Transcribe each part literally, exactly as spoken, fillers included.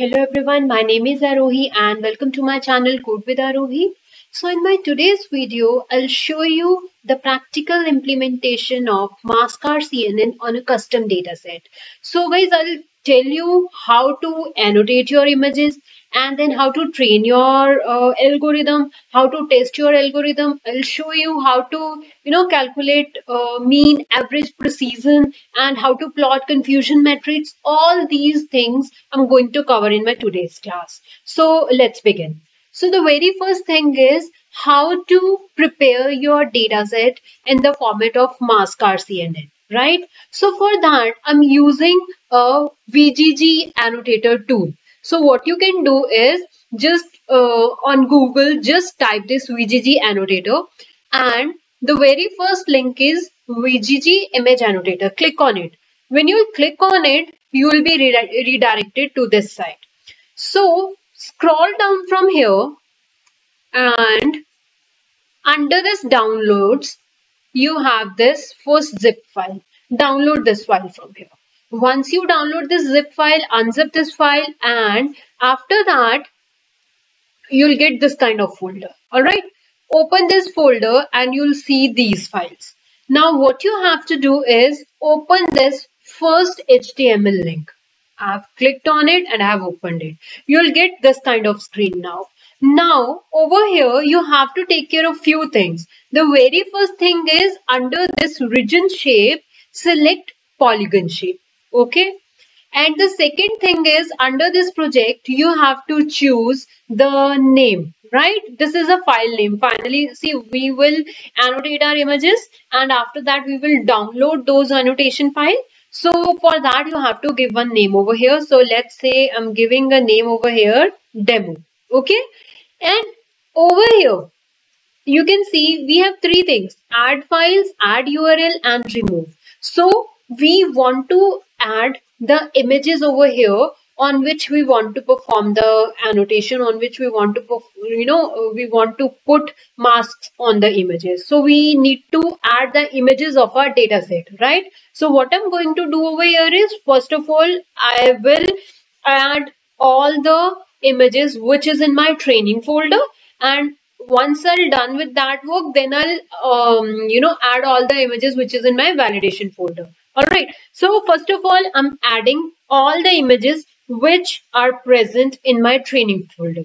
Hello everyone, my name is Aarohi and welcome to my channel Code with Aarohi. So in my today's video, I'll show you the practical implementation of Mask R C N N on a custom dataset. So guys, I'll tell you how to annotate your images and then how to train your uh, algorithm, how to test your algorithm. I'll show you how to, you know, calculate uh, mean, average, precision, and how to plot confusion metrics. All these things I'm going to cover in my today's class. So let's begin. So the very first thing is how to prepare your dataset in the format of Mask R C N N, right? So for that, I'm using a V G G annotator tool. So what you can do is just uh, on Google, just type this V G G annotator and the very first link is V G G image annotator. Click on it. When you click on it, you will be re redirected to this site. So scroll down from here and under this downloads, you have this first zip file. Download this file from here. Once you download this zip file, unzip this file, and after that, you'll get this kind of folder. All right. Open this folder and you'll see these files. Now, what you have to do is open this first H T M L link. I've clicked on it and I've opened it. You'll get this kind of screen now. Now, over here, you have to take care of few things. The very first thing is under this region shape, select polygon shape. Okay, and the second thing is under this project you have to choose the name, right? This is a file name. Finally, see, we will annotate our images and after that we will download those annotation file. So for that you have to give one name over here. So let's say I'm giving a name over here, demo. Okay, and over here you can see we have three things: add files, add U R L, and remove. So we want to add the images over here on which we want to perform the annotation, on which we want to, you know, we want to put masks on the images. So we need to add the images of our data set, right? So what I'm going to do over here is, first of all, I will add all the images which is in my training folder, and once I'm done with that work, then I'll, um, you know, add all the images which is in my validation folder. All right. So first of all, I'm adding all the images which are present in my training folder.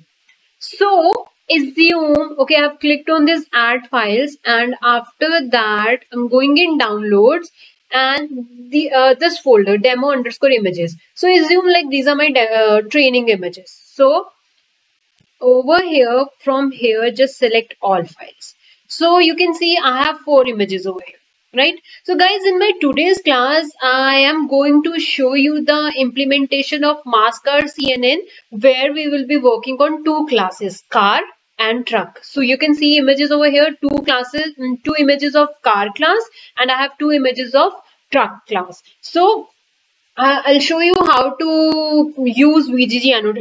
So assume, okay, I've clicked on this add files and after that, I'm going in downloads and the uh, this folder demo underscore images. So assume like these are my uh, training images. So over here, from here, just select all files. So you can see I have four images over here. Right. So guys, in my today's class, I am going to show you the implementation of Mask R C N N, where we will be working on two classes, car and truck. So you can see images over here, two classes, two images of car class, and I have two images of truck class. So uh, I'll show you how to use V G G annot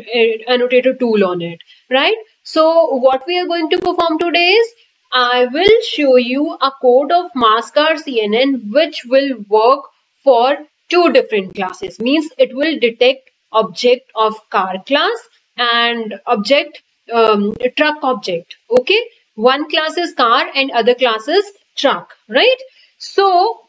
annotator tool on it. Right. So what we are going to perform today is, I will show you a code of Mask R C N N which will work for two different classes. Means it will detect object of car class and object um, truck object. Okay, one class is car and other class is truck. Right. So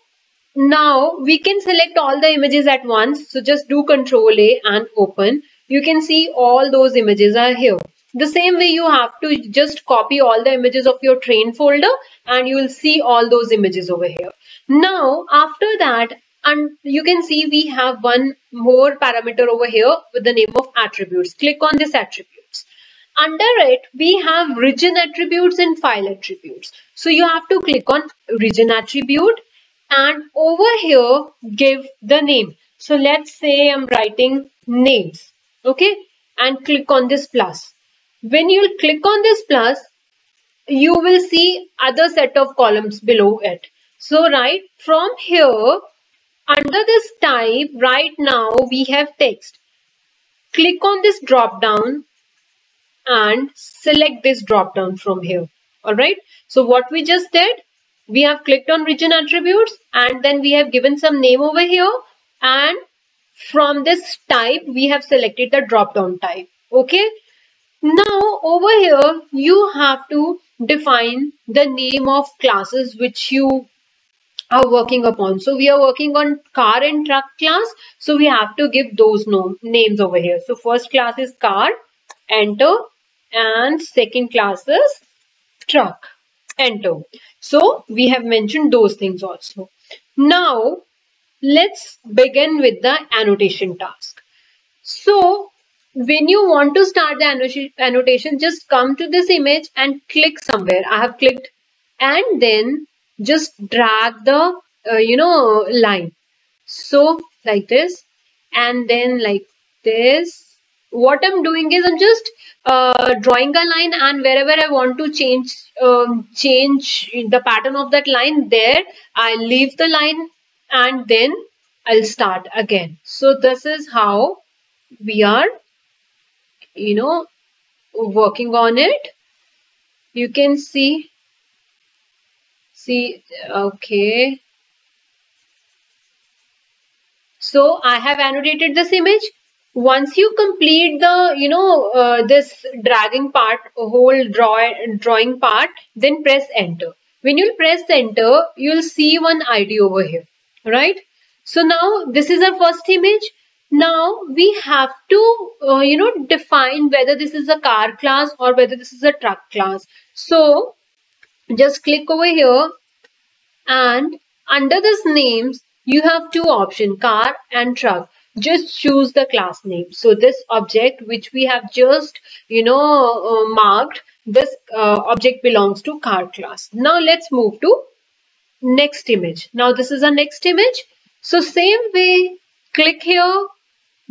now we can select all the images at once. So just do Control A and open. You can see all those images are here. The same way you have to just copy all the images of your train folder and you will see all those images over here. Now, after that, and you can see we have one more parameter over here with the name of attributes. Click on this attributes. Under it, we have region attributes and file attributes. So you have to click on region attribute and over here, give the name. So let's say I'm writing names, okay, and click on this plus. When you'll click on this plus, you will see other set of columns below it. So right from here, under this type, right now we have text. Click on this drop down and select this drop down from here. All right. So what we just did, we have clicked on region attributes and then we have given some name over here and From this type, we have selected the drop-down type. Okay. Now over here, you have to define the name of classes which you are working upon. So we are working on car and truck class. So we have to give those no, names over here. So first class is car, enter, and second class is truck, enter. So we have mentioned those things also. Now let's begin with the annotation task. So when you want to start the annotation, just come to this image and click somewhere. I have clicked, and then just drag the, uh, you know, line. So like this, and then like this. What I'm doing is I'm just uh, drawing a line, and wherever I want to change, um, change the pattern of that line there, I leave the line and then I'll start again. So this is how we are, you know, working on it. You can see, see, okay. So I have annotated this image. Once you complete the, you know, uh, this dragging part, whole draw, drawing part, then press enter. When you'll press enter, you'll see one I D over here, right? So now this is our first image. Now we have to, uh, you know, define whether this is a car class or whether this is a truck class. So just click over here, and under this names, you have two options, car and truck. Just choose the class name. So this object which we have just, you know, uh, marked, this uh, object belongs to car class. Now let's move to next image. Now this is our next image. So same way, click here.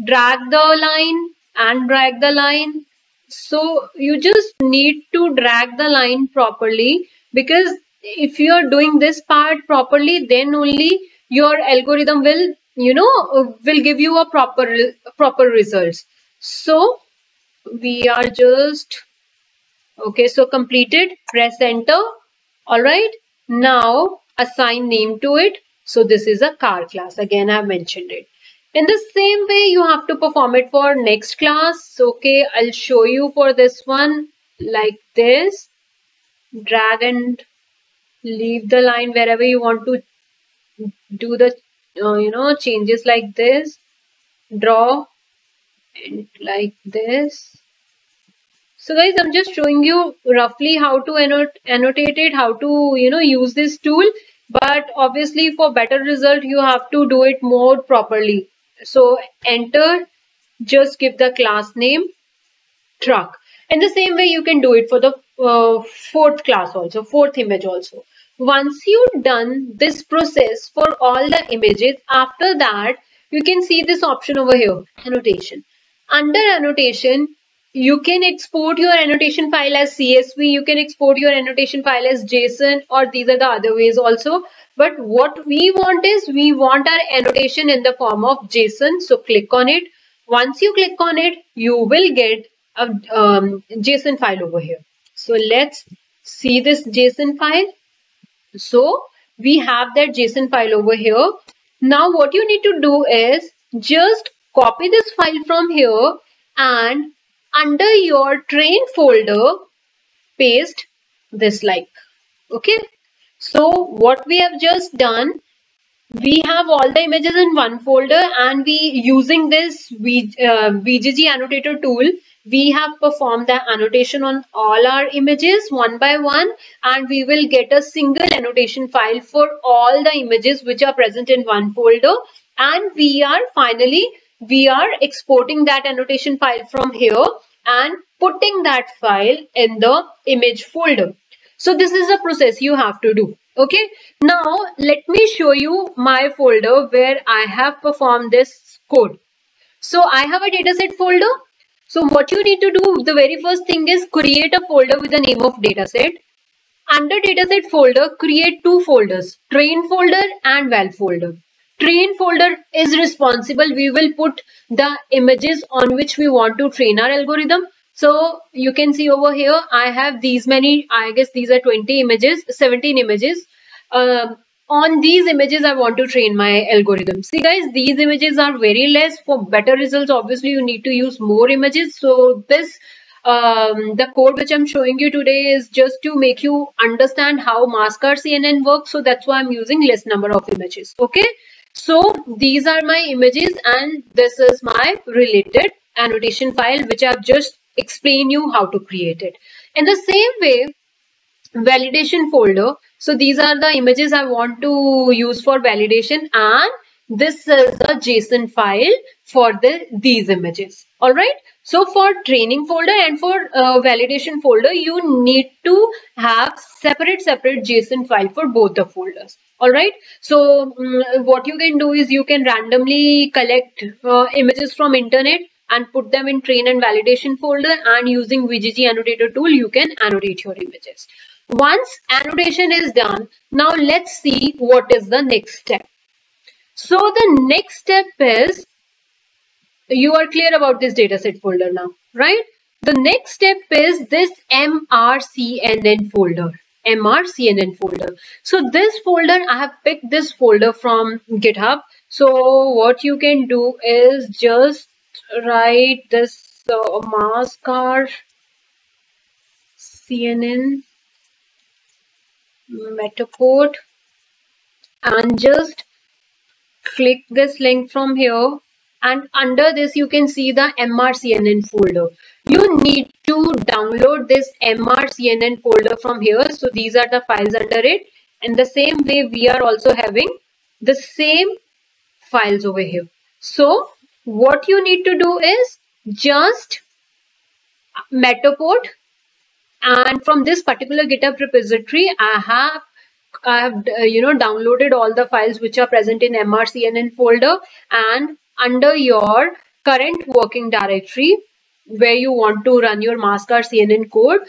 Drag the line and drag the line. So you just need to drag the line properly, because if you are doing this part properly, then only your algorithm will, you know, will give you a proper, proper results. So we are just, okay, so completed, press enter. All right. Now assign name to it. So this is a car class. Again, I mentioned it. In the same way, you have to perform it for next class. Okay, I'll show you for this one like this. Drag and leave the line wherever you want to do the, uh, you know, changes like this. Draw and like this. So guys, I'm just showing you roughly how to annot annotate it, how to, you know, use this tool. But obviously for better result, you have to do it more properly. So enter, just give the class name truck. In the same way, you can do it for the uh, fourth class also, fourth image also. Once you've done this process for all the images, after that, you can see this option over here, annotation. Under annotation, you can export your annotation file as C S V. You can export your annotation file as JSON, or these are the other ways also. But what we want is we want our annotation in the form of JSON. So click on it. Once you click on it, you will get a um, JSON file over here. So let's see this JSON file. So we have that JSON file over here. Now what you need to do is just copy this file from here and under your train folder, paste this like, okay? So what we have just done, we have all the images in one folder, and we using this V G G annotator tool, we have performed the annotation on all our images one by one, and we will get a single annotation file for all the images which are present in one folder. And we are finally We are exporting that annotation file from here and putting that file in the image folder. So this is a process you have to do. Okay. Now let me show you my folder where I have performed this code. So I have a dataset folder. So what you need to do, the very first thing is create a folder with the name of dataset. Under dataset folder, create two folders, train folder and val folder. Train folder is responsible. We will put the images on which we want to train our algorithm. So you can see over here, I have these many, I guess these are twenty images, seventeen images. Uh, on these images I want to train my algorithm. See guys, these images are very less. For better results, obviously you need to use more images. So this um, the code which I'm showing you today is just to make you understand how Mask R C N N works. So that's why I'm using less number of images. Okay. So these are my images and this is my related annotation file, which I've just explained you how to create it. In the same way, validation folder. So these are the images I want to use for validation, and this is a JSON file for the these images. All right. So for training folder and for uh, validation folder, you need to have separate separate JSON file for both the folders. All right. So um, what you can do is you can randomly collect uh, images from internet and put them in train and validation folder, and using V G G annotator tool, you can annotate your images. Once annotation is done, now let's see what is the next step. So the next step is, you are clear about this dataset folder now, right? The next step is this M R C N N folder. M R C N N folder. So this folder, I have picked this folder from GitHub. So what you can do is just write this uh, Mask R C N N metacode and just click this link from here, and under this you can see the M R C N N folder. You need to download this M R C N N folder from here. So these are the files under it, and the same way we are also having the same files over here. So what you need to do is just metaport, and from this particular GitHub repository, I have I have uh, you know downloaded all the files which are present in M R C N N folder, and under your current working directory where you want to run your Mask R C N N code,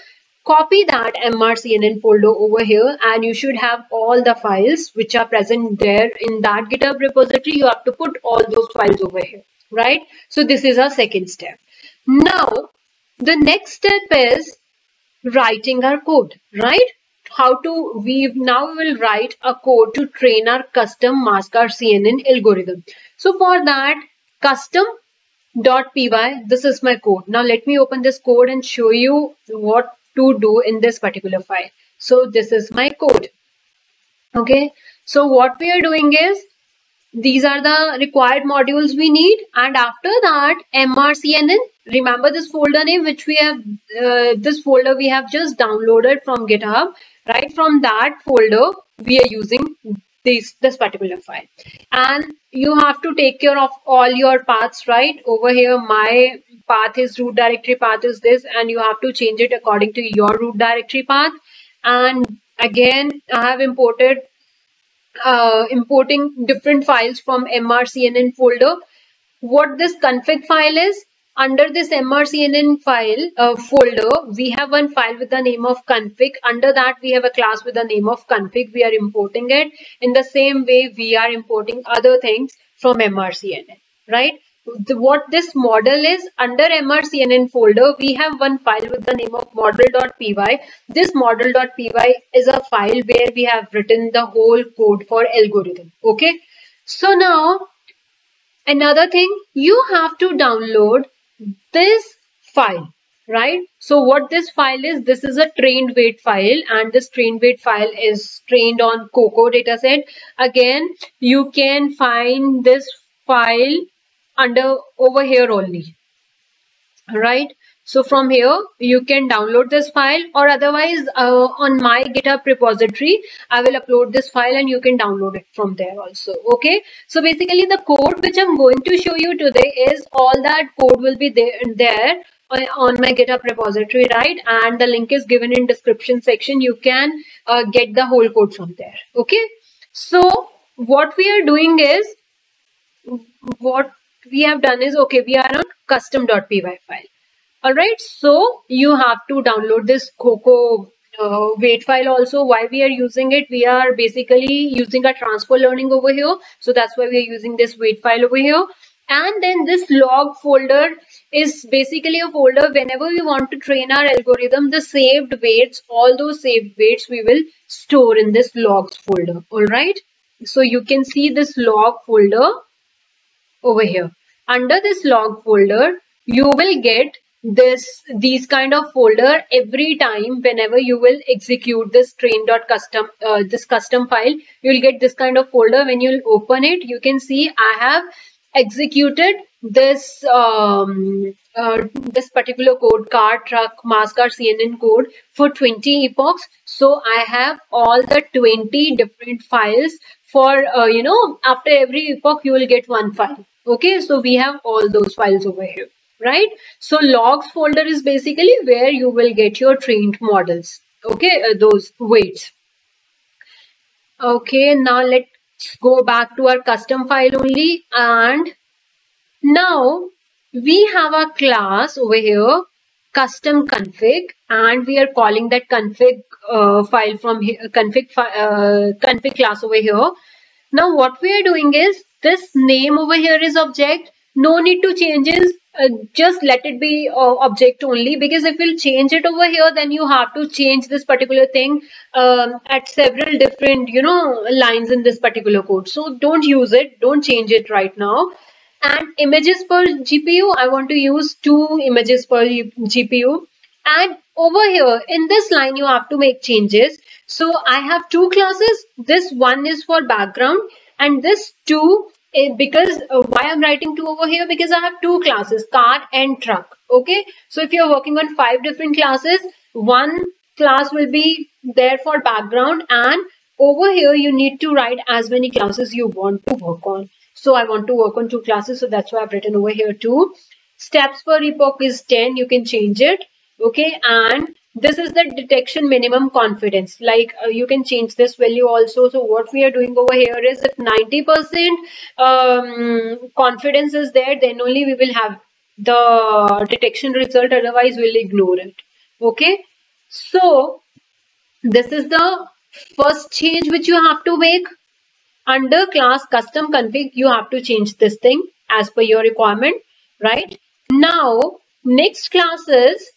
copy that M R C N N folder over here, and you should have all the files which are present there in that GitHub repository. You have to put all those files over here, right? So this is our second step. Now the next step is writing our code, right? How to we now will write a code to train our custom Mask R C N N algorithm. So for that, custom dot P Y, this is my code. Now let me open this code and show you what to do in this particular file. So this is my code. Okay. So what we are doing is, these are the required modules we need, and after that M R C N N, remember this folder name which we have uh, this folder we have just downloaded from GitHub, right? From that folder we are using this this particular file, and you have to take care of all your paths, right? Over here my path is root directory path is this, and you have to change it according to your root directory path. And again, I have imported uh importing different files from M R C N N folder. What this config file is, under this M R C N N file uh, folder we have one file with the name of config. Under that we have a class with the name of config. We are importing it. In the same way we are importing other things from M R C N N, right? The, what this model is, under M R C N N folder we have one file with the name of model dot P Y. This model dot P Y is a file where we have written the whole code for algorithm. Okay, so now another thing, you have to download this file, right? So what this file is, this is a trained weight file, and this trained weight file is trained on COCO dataset. Again, you can find this file under over here only, right? So from here you can download this file, or otherwise uh, on my GitHub repository I will upload this file and you can download it from there also. Okay, so basically the code which I'm going to show you today is all that code will be there there on my GitHub repository, right? And the link is given in description section. You can uh, get the whole code from there. Okay, so what we are doing is, what we have done is, okay, we are on custom dot P Y file. All right, so you have to download this COCO uh, weight file also. Why we are using it, we are basically using a transfer learning over here, so that's why we are using this weight file over here. And then this log folder is basically a folder whenever we want to train our algorithm, the saved weights, all those saved weights we will store in this logs folder. All right. So you can see this log folder over here. Under this log folder, you will get this these kind of folder every time whenever you will execute this train.custom uh, this custom file. You will get this kind of folder. When you open it, you can see I have executed this um, uh, this particular code, car truck mask R C N N code, for twenty epochs. So I have all the twenty different files for uh, you know, after every epoch you will get one file. Okay, so we have all those files over here, right? So logs folder is basically where you will get your trained models. Okay, uh, those weights. Okay, now let go back to our custom file only, and now we have a class over here, custom config, and we are calling that config uh, file from here, config uh, config class over here. Now what we are doing is, this name over here is object, no need to changes, uh, just let it be uh, object only, because if we'll change it over here, then you have to change this particular thing um, at several different, you know, lines in this particular code. So don't use it, don't change it right now. And images per G P U, I want to use two images per G P U. And over here in this line, you have to make changes. So I have two classes. This one is for background, and this two, because uh, why I'm writing two over here, because I have two classes, car and truck. Okay, so if you're working on five different classes, one class will be there for background, and over here you need to write as many classes you want to work on. So I want to work on two classes, so that's why I've written over here two. Steps per epoch is ten, you can change it. Okay, and this is the detection minimum confidence, like uh, you can change this value also. So what we are doing over here is, if ninety percent um, confidence is there, then only we will have the detection result, otherwise we'll ignore it. Okay, so this is the first change which you have to make. Under class custom config, you have to change this thing as per your requirement. Right, now next class is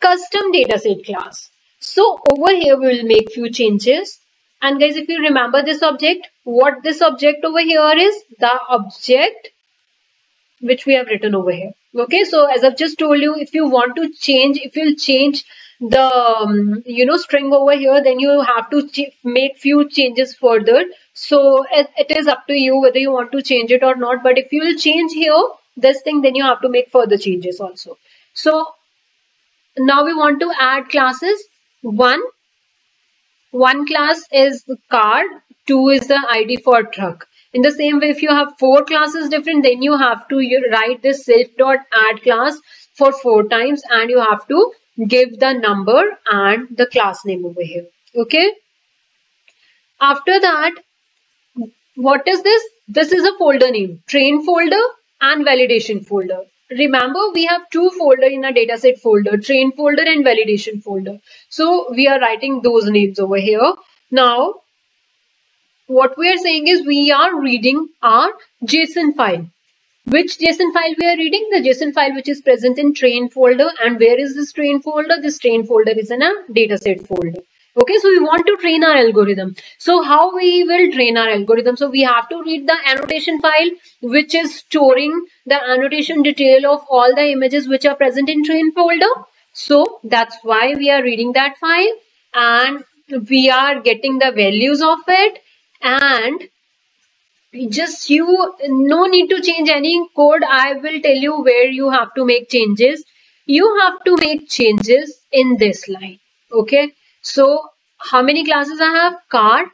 custom dataset class. So over here we will make few changes. And guys, if you remember this object, what this object over here is, the object which we have written over here. Okay, so as I've just told you, if you want to change, if you'll change the um, you know, string over here, then you have to make few changes further. So it, it is up to you whether you want to change it or not. But if you will change here this thing, then you have to make further changes also. So now we want to add classes. One, one class is the car, two is the I D for truck. In the same way, if you have four classes different, then you have to you write this self.add class for four times, and you have to give the number and the class name over here. Okay. After that, what is this? This is a folder name, train folder and validation folder. Remember, we have two folders in our dataset folder, train folder and validation folder. So we are writing those names over here. Now, what we are saying is, we are reading our JSON file. Which JSON file we are reading? The JSON file which is present in train folder. And where is this train folder? This train folder is in a dataset folder. Okay, so we want to train our algorithm. So how we will train our algorithm? So we have to read the annotation file, which is storing the annotation detail of all the images which are present in train folder. So that's why we are reading that file, and we are getting the values of it. And just you, no need to change any code. I will tell you where you have to make changes. You have to make changes in this line. Okay. So how many classes I have? Car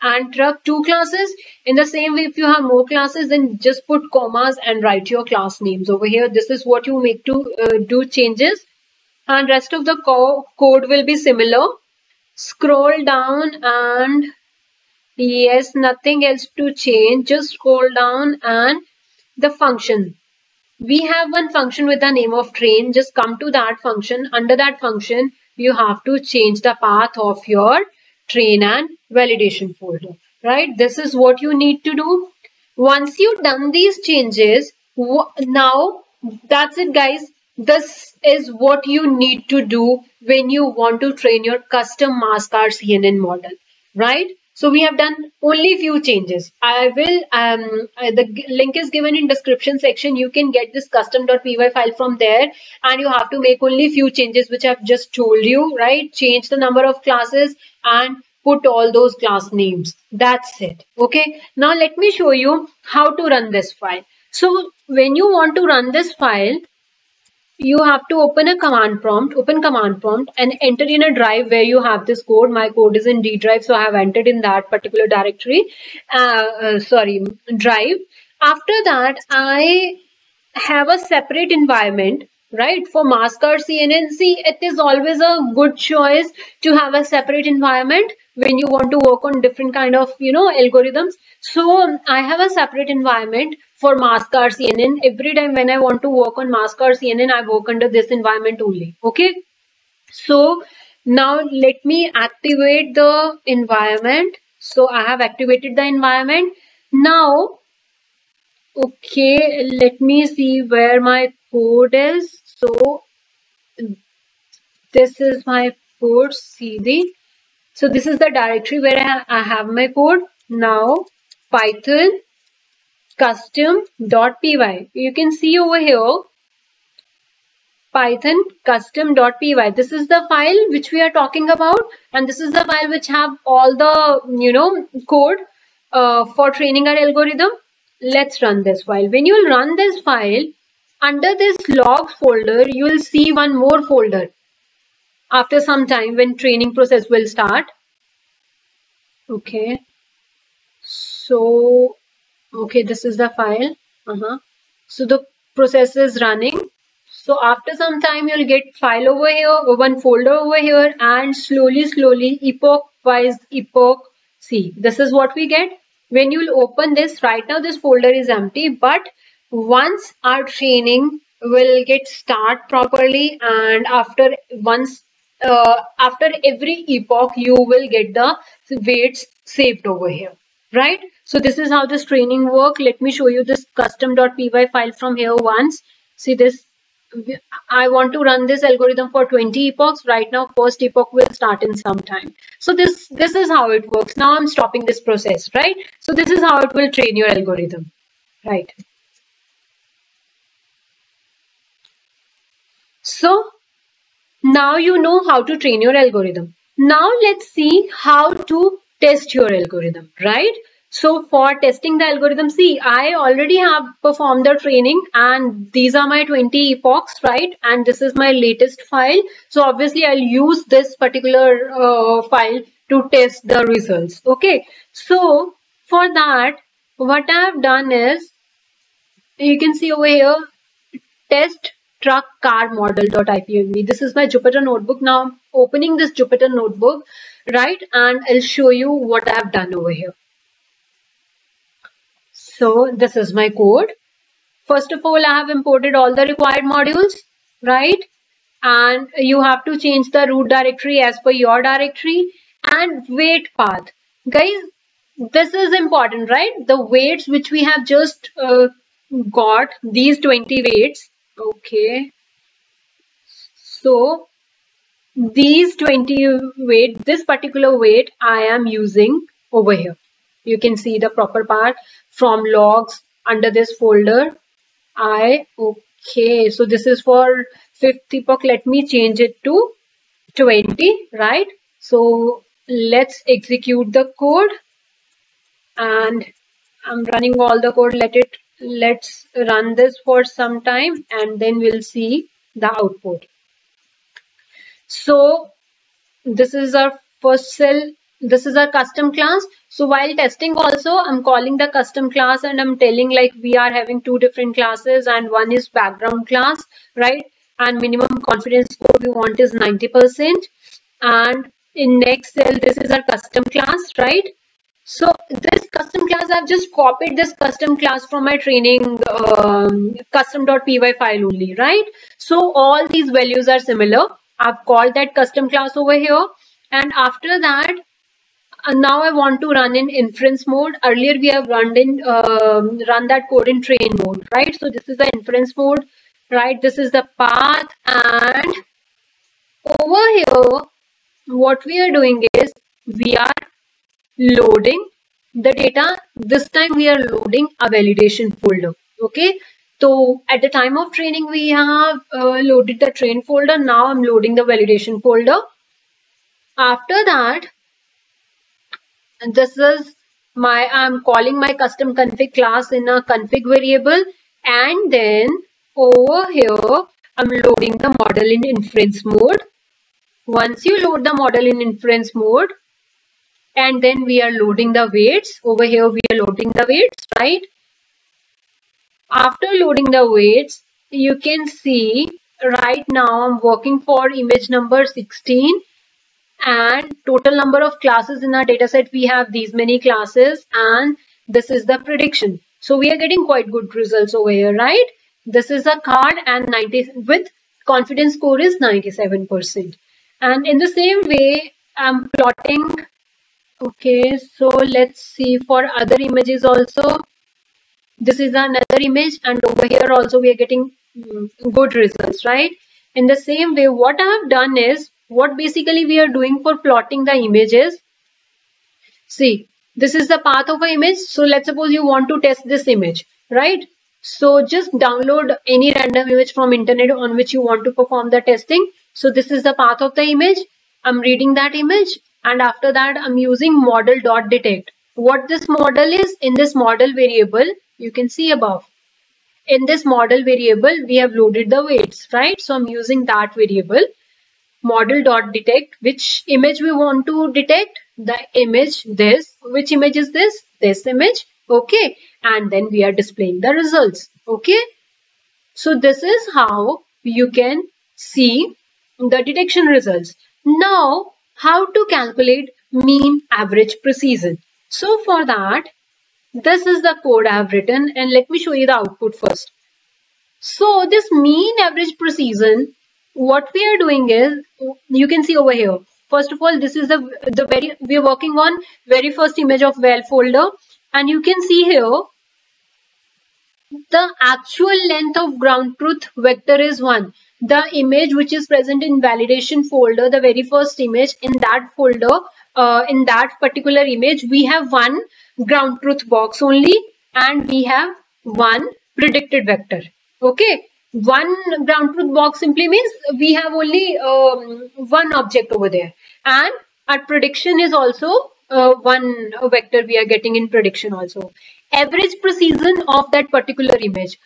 and truck, two classes. In the same way, if you have more classes, then just put commas and write your class names over here. This is what you make to uh, do changes, and rest of the co code will be similar. Scroll down, and yes, nothing else to change. Just scroll down, and the function. We have one function with the name of train. Just come to that function. Under that function, you have to change the path of your train and validation folder, right? This is what you need to do. Once you've done these changes, now that's it, guys. This is what you need to do when you want to train your custom Mask R C N N model, right? So we have done only few changes. I will, um, the link is given in description section. You can get this custom.py file from there, and you have to make only few changes, which I've just told you, right? Change the number of classes and put all those class names. That's it. Okay. Now let me show you how to run this file. So when you want to run this file, you have to open a command prompt, open command prompt and enter in a drive where you have this code. My code is in D drive, so I have entered in that particular directory, uh, uh, sorry, drive. After that, I have a separate environment, right, for Mask R C N N. See, it is always a good choice to have a separate environment when you want to work on different kind of, you know, algorithms. So I have a separate environment for Mask R C N N. Every time when I want to work on Mask R C N N, I work under this environment only. Okay. So now let me activate the environment. So I have activated the environment. Now, okay, let me see where my code is. So this is my code C D. So this is the directory where I, ha I have my code. Now Python custom.py. You can see over here, Python custom.py. This is the file which we are talking about. And this is the file which have all the, you know, code uh, for training our algorithm. Let's run this file. When you run this file, under this logs folder, you will see one more folder. After some time when training process will start. Okay. So, okay, this is the file. Uh-huh. So the process is running. So after some time, you'll get file over here, or one folder over here, and slowly, slowly, epoch wise epoch. See, this is what we get. When you'll open this, right now this folder is empty, but once our training will get start properly, and after once uh, after every epoch, you will get the weights saved over here, right? So this is how this training work. Let me show you this custom.py file from here once. See this, I want to run this algorithm for twenty epochs. Right now, first epoch will start in some time. So this, this is how it works. Now I'm stopping this process, right? So this is how it will train your algorithm, right? So now you know how to train your algorithm. Now let's see how to test your algorithm, right? So for testing the algorithm, see, I already have performed the training and these are my twenty epochs, right? And this is my latest file. So obviously I'll use this particular uh, file to test the results. Okay. So for that, what I've done is, you can see over here, test truck car model.ipynb. This is my Jupyter notebook. Now I'm opening this Jupyter notebook, right? And I'll show you what I've done over here. So this is my code. First of all, I have imported all the required modules, right? And you have to change the root directory as per your directory and weight path. Guys, this is important, right? The weights which we have just uh, got, these twenty weights. Okay, so these twenty weight, this particular weight I am using over here. You can see the proper part from logs under this folder. I, okay, so this is for fifth epoch. Let me change it to twenty, right? So let's execute the code and I'm running all the code. Let it, let's run this for some time and then we'll see the output. So this is our first cell. This is our custom class. So while testing also, I'm calling the custom class and I'm telling like we are having two different classes and one is background class, right? And minimum confidence score we want is ninety percent. And in next cell, this is our custom class, right? So this custom class, I've just copied this custom class from my training um, custom.py file only, right? So all these values are similar. I've called that custom class over here. And after that, And now I want to run in inference mode. Earlier we have run in uh, run that code in train mode, right? So this is the inference mode, right? This is the path, and over here what we are doing is we are loading the data. This time we are loading a validation folder. Okay, so at the time of training we have uh, loaded the train folder. Now I'm loading the validation folder. After that, this is my, I'm calling my custom config class in a config variable, and then over here I'm loading the model in inference mode. Once you load the model in inference mode, and then we are loading the weights. Over here we are loading the weights, right? After loading the weights, you can see right now I'm working for image number sixteen, and total number of classes in our dataset, we have these many classes, and this is the prediction. So we are getting quite good results over here, right? This is a card, and ninety with confidence score is ninety-seven percent. And in the same way, I'm plotting. Okay, so let's see for other images also. This is another image, and over here also we are getting good results, right? In the same way, what I have done is, what basically we are doing for plotting the images. See, this is the path of an image. So let's suppose you want to test this image, right? So just download any random image from internet on which you want to perform the testing. So this is the path of the image. I'm reading that image, and after that I'm using model.detect. What this model is, in this model variable, you can see above, in this model variable we have loaded the weights, right? So I'm using that variable model.detect. Which image we want to detect? The image this. Which image is this? This image. Okay, and then we are displaying the results. Okay, so this is how you can see the detection results. Now, how to calculate mean, average, precision. So for that, this is the code I have written, and let me show you the output first. So this mean, average, precision, what we are doing is, you can see over here. First of all, this is the the very we are working on very first image of val folder, and you can see here the actual length of ground truth vector is one. The image which is present in validation folder, the very first image in that folder, uh, in that particular image, we have one ground truth box only, and we have one predicted vector. Okay, one ground truth box simply means we have only um, one object over there, and our prediction is also uh, one vector we are getting in prediction also. Average precision of that particular image.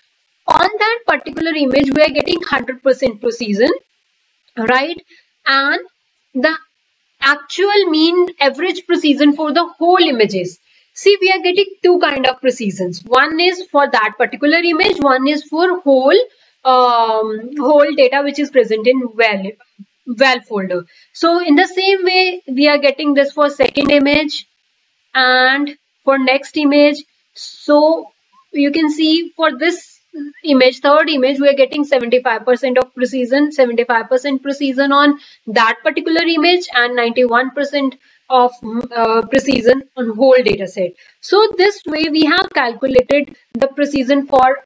On that particular image, we are getting one hundred percent precision, right? And the actual mean, average precision for the whole images. See, we are getting two kind of precisions. One is for that particular image. One is for whole um, whole data which is present in val val folder. So in the same way, we are getting this for second image and for next image. So you can see for this image, third image, we are getting seventy-five percent of precision, seventy-five percent precision on that particular image, and ninety-one percent of uh, precision on whole data set. So this way we have calculated the precision for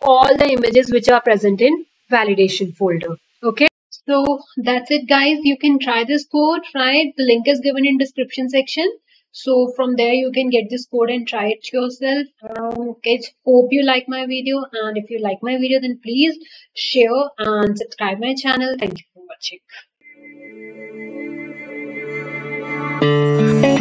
all the images which are present in validation folder. Okay, so that's it, guys. You can try this code, right? The link is given in description section. So from there, you can get this code and try it yourself. Um, okay, hope you like my video. And if you like my video, then please share and subscribe my channel. Thank you for watching.